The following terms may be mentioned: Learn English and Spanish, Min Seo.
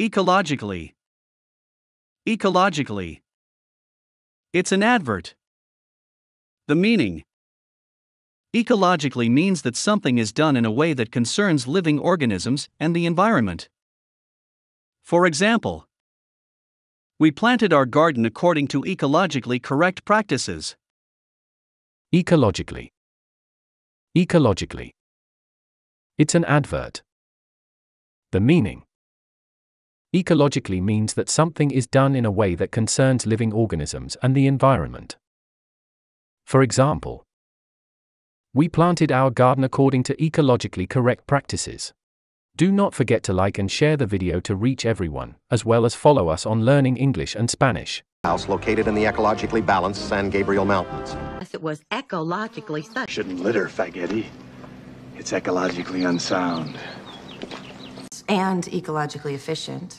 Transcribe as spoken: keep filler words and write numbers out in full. Ecologically. Ecologically. It's an advert. The meaning. Ecologically means that something is done in a way that concerns living organisms and the environment. For example, we planted our garden according to ecologically correct practices. Ecologically. Ecologically. It's an advert. The meaning. Ecologically means that something is done in a way that concerns living organisms and the environment. For example, we planted our garden according to ecologically correct practices. Do not forget to like and share the video to reach everyone, as well as follow us on Learning English and Spanish. House located in the ecologically balanced San Gabriel Mountains. Yes, it was ecologically sound. Shouldn't litter, faghetti. It's ecologically unsound. And ecologically efficient.